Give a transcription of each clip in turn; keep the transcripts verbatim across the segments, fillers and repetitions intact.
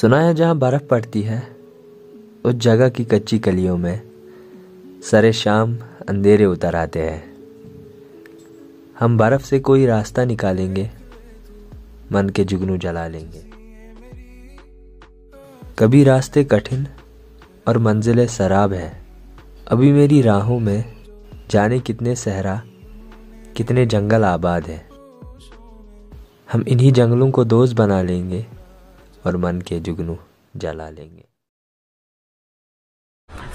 सुना है जहाँ बर्फ़ पड़ती है उस जगह की कच्ची गलियों में सरे शाम अंधेरे उतर आते हैं। हम बर्फ़ से कोई रास्ता निकालेंगे, मन के जुगनू जला लेंगे। कभी रास्ते कठिन और मंजिलें सराब है। अभी मेरी राहों में जाने कितने सहरा, कितने जंगल आबाद हैं। हम इन्हीं जंगलों को दोस्त बना लेंगे और मन के जुगनू जला लेंगे।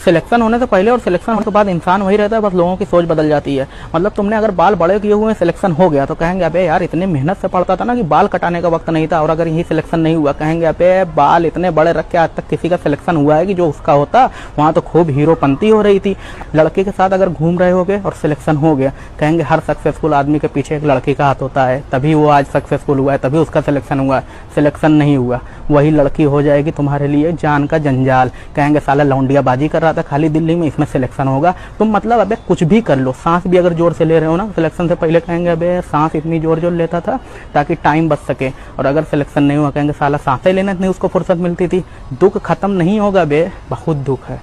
सिलेक्शन होने से पहले और सिलेक्शन होने के बाद इंसान वही रहता है, बस लोगों की सोच बदल जाती है। मतलब तुमने अगर बाल बड़े किए हुए सिलेक्शन हो गया तो कहेंगे अबे यार इतने मेहनत से पढ़ता था ना कि बाल कटाने का वक्त नहीं था, और अगर यही सिलेक्शन नहीं हुआ कहेंगे अबे बाल इतने बड़े रख के आज तक किसी का सिलेक्शन हुआ है कि जो उसका होता। वहाँ तो खूब हीरोपंती हो रही थी। लड़के के साथ अगर घूम रहे हो गए और सिलेक्शन हो गया कहेंगे हर सक्सेसफुल आदमी के पीछे एक लड़की का हाथ होता है, तभी वो आज सक्सेसफुल हुआ है, तभी उसका सिलेक्शन हुआ है। सिलेक्शन नहीं हुआ वही लड़की हो जाएगी तुम्हारे लिए जान का जंजाल। कहेंगे साला लौंडियाबाजी कर रहा था खाली दिल्ली में, इसमें सिलेक्शन होगा। तुम मतलब अबे कुछ भी कर लो, सांस भी अगर जोर से ले रहे हो ना सिलेक्शन से पहले कहेंगे अबे सांस इतनी जोर जोर लेता था ताकि टाइम बच सके, और अगर सिलेक्शन नहीं हुआ कहेंगे साला सांसें लेने नहीं उसको फुर्सत मिलती थी। दुख खत्म नहीं होगा बे, बहुत दुख है।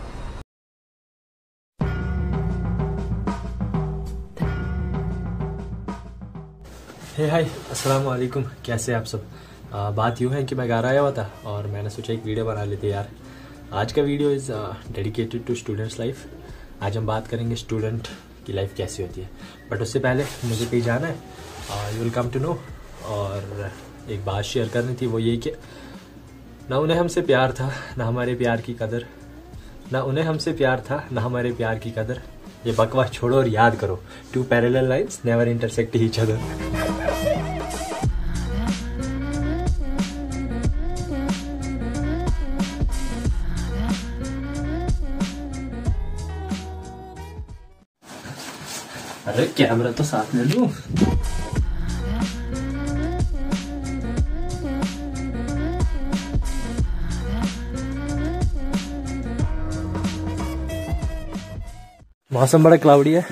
हे हाय अस्सलाम वालेकुम, कैसे आप सब। आ, बात यूँ है कि मैं घर आया हुआ था और मैंने सोचा एक वीडियो बना लेते यार। आज का video is dedicated to students life. आज हम बात करेंगे स्टूडेंट की लाइफ कैसी होती है, बट उससे पहले मुझे कहीं जाना है, you will come to know. और एक बात शेयर करनी थी वो ये कि ना उन्हें हमसे प्यार था ना हमारे प्यार की कदर, ना उन्हें हमसे प्यार था ना हमारे प्यार की कदर। ये बकवास छोड़ो और याद करो, two parallel lines never intersect each other. अरे कैमरा तो साथ ले लूं। मौसम बड़ा क्लाउडी है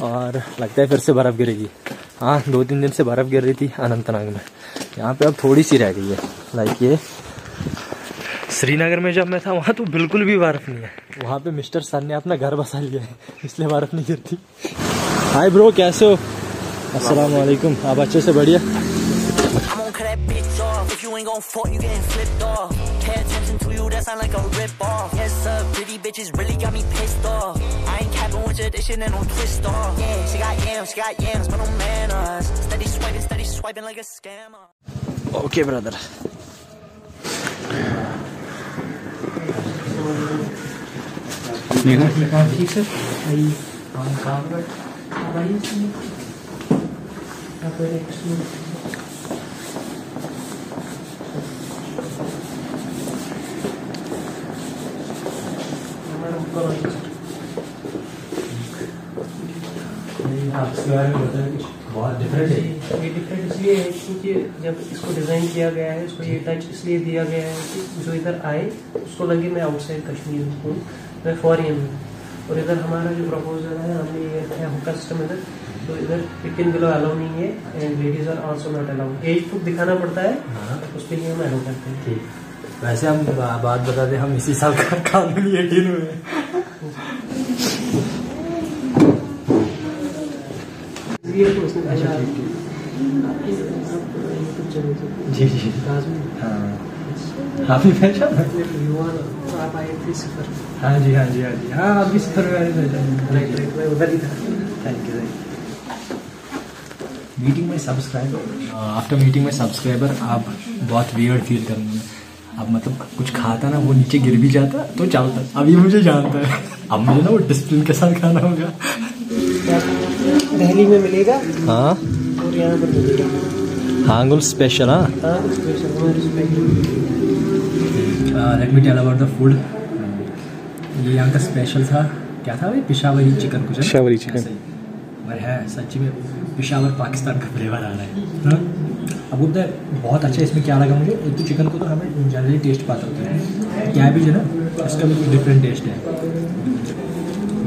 और लगता है फिर से बर्फ गिरेगी। हाँ, दो तीन दिन से बर्फ गिर रही थी अनंतनाग में, यहाँ पे अब थोड़ी सी रह गई है। लाइक ये श्रीनगर में जब मैं था वहाँ तो बिल्कुल भी बर्फ नहीं है, वहाँ पे मिस्टर सन ने अपना घर बसा लिया है इसलिए बर्फ नहीं गिरती। हाय ब्रो, कैसे हो? अस्सलाम वालेकुम। आप अच्छे से? बढ़िया। ओके ब्रदर, ठीक है। बहुत डिफरेंट है ये। डिफरेंट इसलिए है क्योंकि जब इसको डिज़ाइन किया गया है, इसको ये टच इसलिए दिया गया है कि जो इधर आए उसको लगे मैं आउटसाइड कश्मीर हूँ, मैं फॉरेन हूँ। और इधर हमारा जो प्रपोजल है हमने ये रखा है कस्टम इधर, तो इधर फिफ्टीन बिलो अलाउ नहीं है and ladies are also not allowed. Age proof दिखाना पड़ता है। हाँ। उसके लिए हम अलाउ करते हैं। ठीक, वैसे हम बात बता दें हम इसी साल का कानूनी एटीन हुए हैं। जी जी आप ही पहचान आप आए थे सफर। हाँ जी हाँ जी हाँ जी हाँ आप भी सफर में आए थे। राइट राइट, मैं उधर ही था। Thank you. मीटिंग में सब्सक्राइबर, आफ्टर मीटिंग में सब्सक्राइबर आप बहुत वियर्ड फील करेंगे। अब मतलब कुछ खाता ना वो नीचे गिर भी जाता तो चलता, अब ये मुझे जानता है। अब मुझे ना वो डिसिप्लिन के साथ खाना होगा। दिल्ली में मिलेगा। हाँ और यहाँ पर मिलेगा हांगुल स्पेशल। हाँ special. Let me tell about the food. ये यहाँ का स्पेशल था, क्या था भाई? पेशावरी चिकन। कुछ पेशावरी चिकन और है सच्ची में पेशावर पाकिस्तान का फ्लेवर आ रहा है। हाँ अब उधर बहुत अच्छा। इसमें क्या लगा मुझे, एक तो चिकन को तो हमें जनरली टेस्ट पाता होता है, क्या भी जो ना इसका भी कुछ डिफरेंट टेस्ट है।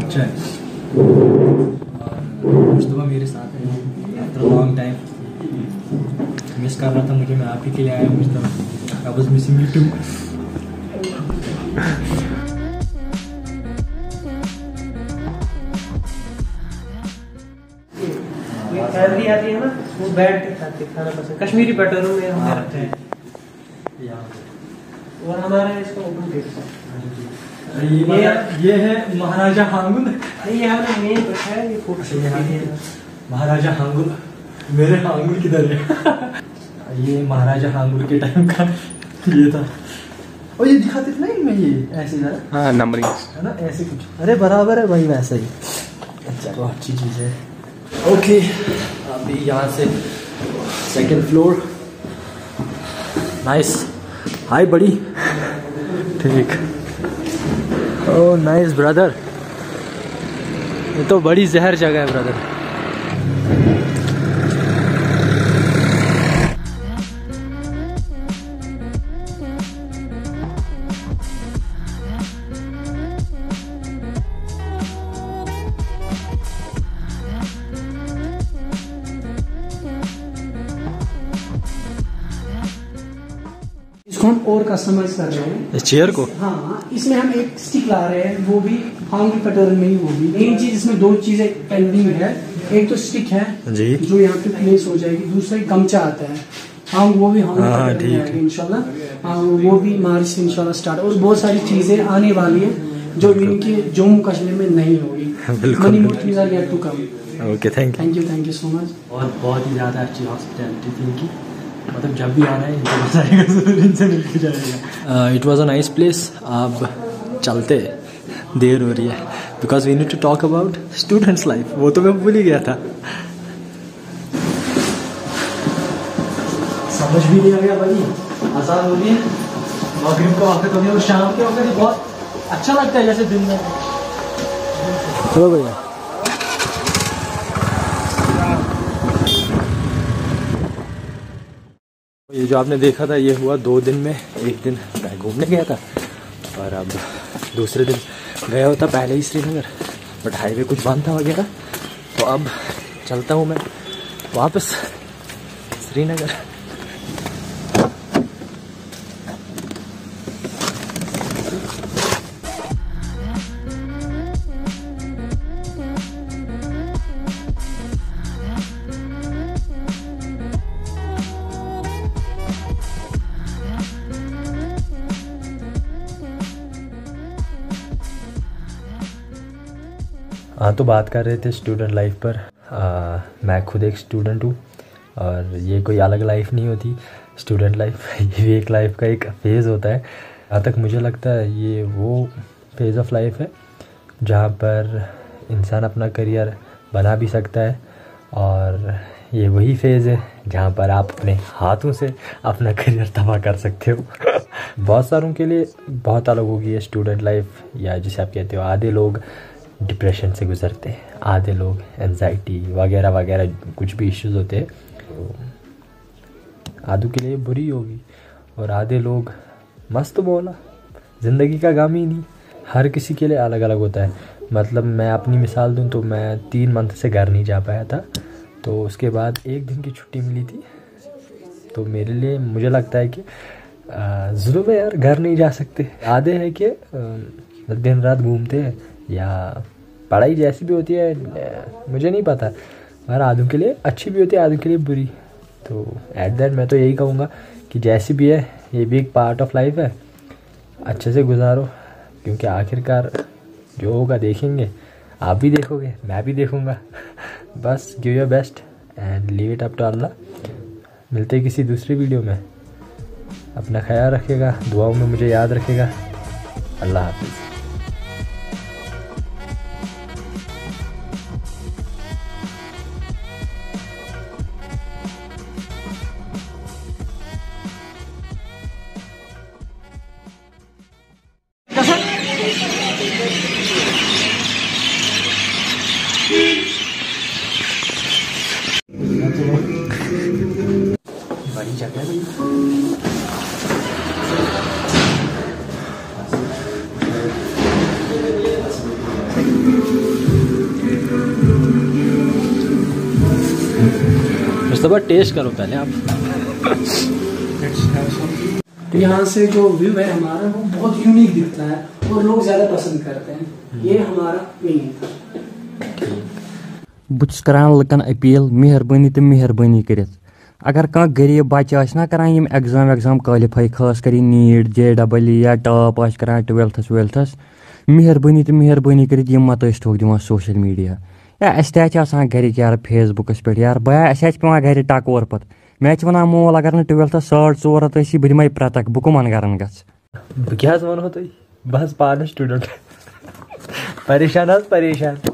अच्छा है। कुछ दफा मेरे साथ आफ्टर लॉन्ग टाइम मिस कर रहा था मुझे, मैं आप ही के लिए आया हूँ कुछ दफा। अब उसमें से फैमिली आती है ना, वो बैठ के खाती खाना पसंद, कश्मीरी पैटर्न में हम रहते हैं और हमारे इसको ओपन देखते हैं। ये ये है महाराजा हांगुल, ये हमने मेन रखा है, ये फोटो है महाराजा हांगुल। मेरे हांगुल किधर है? ये महाराजा हांगुल के टाइम का ये था। और ये दिखाते थे ना इनमें, ये ऐसे जरा हाँ नंबरिंग है ना ऐसे कुछ, अरे बराबर है भाई वैसे ही। अच्छा तो अच्छी चीज़ है। ओके अभी यहाँ से सेकंड फ्लोर। नाइस, हाय बड़ी, ठीक, ओह नाइस ब्रदर, ये तो बड़ी जहर जगह है ब्रदर। हम और कस्टमाइज कर रहे हैं इस चेयर को। हाँ, इसमें हम एक स्टिक ला रहे हैं, वो भी हांगुल पैटर्न में ही। वो भी मेन चीज इसमें दो चीजें पेंडिंग है, एक तो स्टिक है जी जो यहाँ पे प्लेस हो जाएगी, दूसरा एक गमचा आता है हाँ, वो भी हांगुल पैटर्न में आएगा इंशाल्लाह। वो भी मार्च से इंशाल्लाह स्टार्ट। और बहुत सारी चीजें आने वाली है जो इनके जम्मू कश्मीर में नहीं होगी। Money motive are get to come. Okay thank you, thank you, thank you so much. और बहुत ही ज्यादा अच्छी हॉस्पिटैलिटी थी इनकी, मतलब जब भी आना है इनसे मिलके जाएगा। It was a nice place. आप चलते, देर हो रही है because we need to talk about students life. वो तो मैं भूल ही गया था, समझ भी नहीं आ गया भाई। आसान हो रही है मगरिब का वक्त हो गया और शाम के वक्त ही बहुत अच्छा लगता है जैसे दिन में। चलो भैया ये जो आपने देखा था ये हुआ दो दिन में। एक दिन मैं घूमने गया था और अब दूसरे दिन गया होता पहले ही श्रीनगर, बट हाईवे कुछ बंद था वगैरह, तो अब चलता हूँ मैं वापस श्रीनगर। हाँ तो बात कर रहे थे स्टूडेंट लाइफ पर। आ, मैं खुद एक स्टूडेंट हूँ और ये कोई अलग लाइफ नहीं होती। स्टूडेंट लाइफ ये भी एक लाइफ का एक फेज़ होता है। यहाँ तक मुझे लगता है ये वो फेज़ ऑफ लाइफ है जहाँ पर इंसान अपना करियर बना भी सकता है, और ये वही फेज़ है जहाँ पर आप अपने हाथों से अपना करियर तबाह कर सकते हो। बहुत सारों के लिए बहुत अलग होगी ये स्टूडेंट लाइफ, या जिसे आप कहते हो। आधे लोग डिप्रेशन से गुजरते हैं, आधे लोग एनजाइटी वगैरह वगैरह कुछ भी इश्यूज़ होते हैं, तो आधों के लिए बुरी होगी और आधे लोग मस्त बोला, ज़िंदगी का गम ही नहीं। हर किसी के लिए अलग अलग होता है। मतलब मैं अपनी मिसाल दूं तो मैं तीन मंथ से घर नहीं जा पाया था, तो उसके बाद एक दिन की छुट्टी मिली थी। तो मेरे लिए मुझे लगता है कि जुल्म है यार, घर नहीं जा सकते। आधे है कि दिन रात घूमते हैं या पढ़ाई जैसी भी होती है मुझे नहीं पता, मगर आधों के लिए अच्छी भी होती है, आधों के लिए बुरी। तो एट दैट मैं तो यही कहूँगा कि जैसी भी है ये भी एक पार्ट ऑफ लाइफ है, अच्छे से गुजारो, क्योंकि आखिरकार जो होगा देखेंगे, आप भी देखोगे, मैं भी देखूँगा। बस give your best and leave it up to Allah. मिलते किसी दूसरी वीडियो में। अपना ख्याल रखेगा, दुआओं में मुझे याद रखेगा। अल्लाह हाफिज़। बड़ी जगह है मुस्तफा, टेस्ट करो पहले आप। तो यहाँ से जो व्यू है हमारा वो बहुत यूनिक दिखता है और लोग ज़्यादा पसंद करते हैं, ये हमारा मेन था। बहुत करान लकन अपील मेहरबानी तो मेहरबानी कर अगर कह गरीब बच्चे आना करान एग्जाम एग्जाम क्वालिफाई खास कर नीट जे डबल ई या टॉप आ ट्वेल्थस ट्वेल्थस मेहरबानी तो मेहरबानी कर मत ठोक दिवान सोशल मीडिया या असान गरिक यार फेसबुकस पे यार बया पे गर टकोर पे मैं वन मोल अगर ना ट्वेल्थस साढ़ चोर हत बह दिम प्रतक बह कमन गरन गो तुम बह पान स्टूडेंट परेशान परेशान